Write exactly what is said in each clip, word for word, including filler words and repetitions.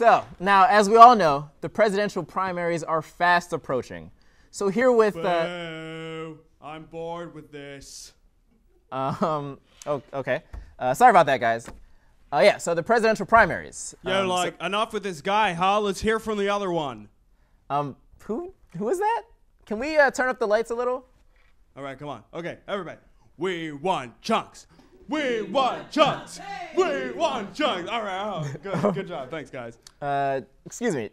So now, as we all know, the presidential primaries are fast approaching. So here with uh, I'm bored with this. Um. Oh, okay. Uh, sorry about that, guys. Oh uh, yeah. So the presidential primaries. Yeah. Um, like so, enough with this guy, huh? Let's hear from the other one. Um. Who? Who is that? Can we uh, turn up the lights a little? All right. Come on. Okay. Everybody. We want chunks. We want chunks. Hey! We want chunks. All right. Oh, good. Good job. Thanks, guys. Uh. Excuse me.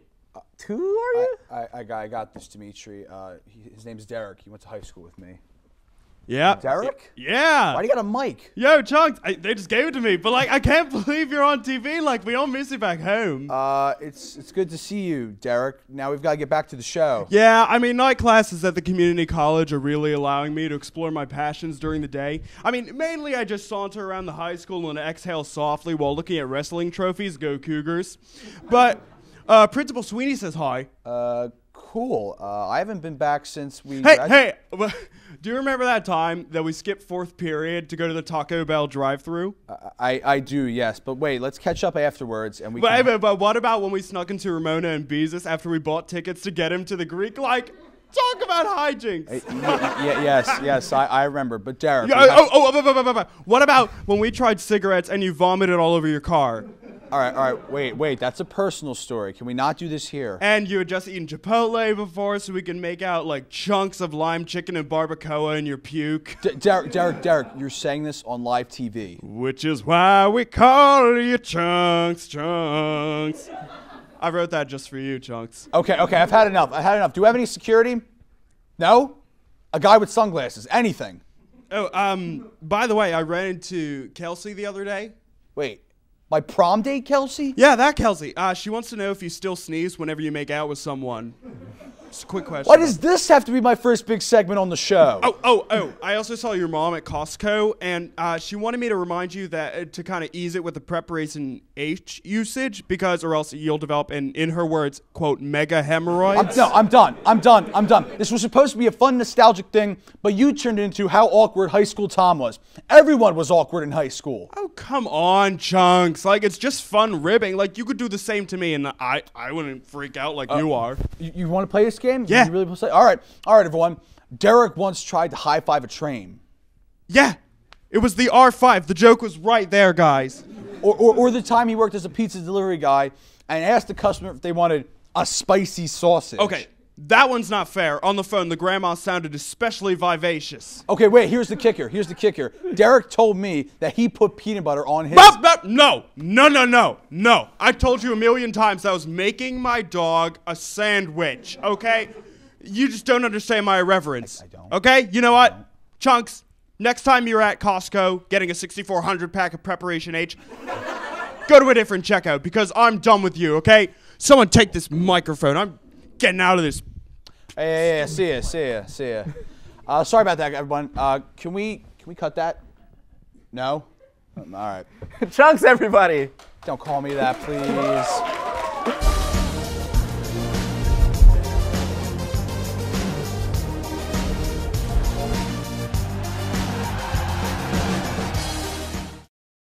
Who are you? I, I, I, got, I got this, Dimitri. Uh, he, his name's Derek. He went to high school with me. Yeah. Derek? Yeah. Why do you got a mic? Yo, Chunks, I, they just gave it to me, but like, I can't believe you're on T V. Like, we all miss you back home. Uh, it's it's good to see you, Derek. Now we've got to get back to the show. Yeah, I mean, night classes at the community college are really allowing me to explore my passions during the day. I mean, mainly I just saunter around the high school and exhale softly while looking at wrestling trophies. Go Cougars. But... Uh, Principal Sweeney says hi. Uh, cool. Uh, I haven't been back since we... Hey, hey! Do you remember that time that we skipped fourth period to go to the Taco Bell drive-thru? I, I do, yes. But wait, let's catch up afterwards and we but, can... Hey, but what about when we snuck into Ramona and Beezus after we bought tickets to Get Him to the Greek? Like... Talk about hijinks! I, no, yeah, yes, yes, I, I remember. But Derek, yeah, oh, oh, oh, oh, oh, oh, what about when we tried cigarettes and you vomited all over your car? All right, all right, wait, wait. That's a personal story. Can we not do this here? And you had just eaten Chipotle before, so we can make out like chunks of lime chicken and barbacoa in your puke. D Derek, Derek, Derek, you're saying this on live T V. Which is why we call you Chunks, Chunks. I wrote that just for you, Chunks. Okay, okay, I've had enough. I've had enough. Do we have any security? No? A guy with sunglasses. Anything. Oh, um, by the way, I ran into Kelsey the other day. Wait, my prom date Kelsey? Yeah, that Kelsey. Uh, she wants to know if you still sneeze whenever you make out with someone. Just a quick question. Why does this have to be my first big segment on the show? Oh, oh, oh. I also saw your mom at Costco, and uh, she wanted me to remind you that uh, to kind of ease it with the preparation H usage, because or else you'll develop an, in her words, quote, mega hemorrhoids. No, I'm done. I'm done. I'm done. This was supposed to be a fun, nostalgic thing, but you turned it into how awkward high school Tom was. Everyone was awkward in high school. Oh, come on, Chunks. Like, it's just fun ribbing. Like, you could do the same to me, and I, I wouldn't freak out like uh, you are. You, you want to play this game? Yeah. You really play? All right. All right, everyone. Derek once tried to high-five a train. Yeah. It was the R five. The joke was right there, guys. Or, or, or the time he worked as a pizza delivery guy and asked the customer if they wanted a spicy sausage. Okay. That one's not fair. On the phone, the grandma sounded especially vivacious. Okay, wait. Here's the kicker. Here's the kicker. Derek told me that he put peanut butter on his... Bop, bop, no. No, no, no. No. I told you a million times I was making my dog a sandwich, okay? You just don't understand my irreverence. I, I don't. Okay? You know what? Chunks, next time you're at Costco getting a sixty-four hundred pack of Preparation H, go to a different checkout because I'm done with you, okay? Someone take this microphone. I'm... Getting out of this. Hey, hey, hey, see ya, see ya, see ya. Uh, sorry about that, everyone. Uh, can we can we cut that? No? Um, all right. Chunks, everybody. Don't call me that, please.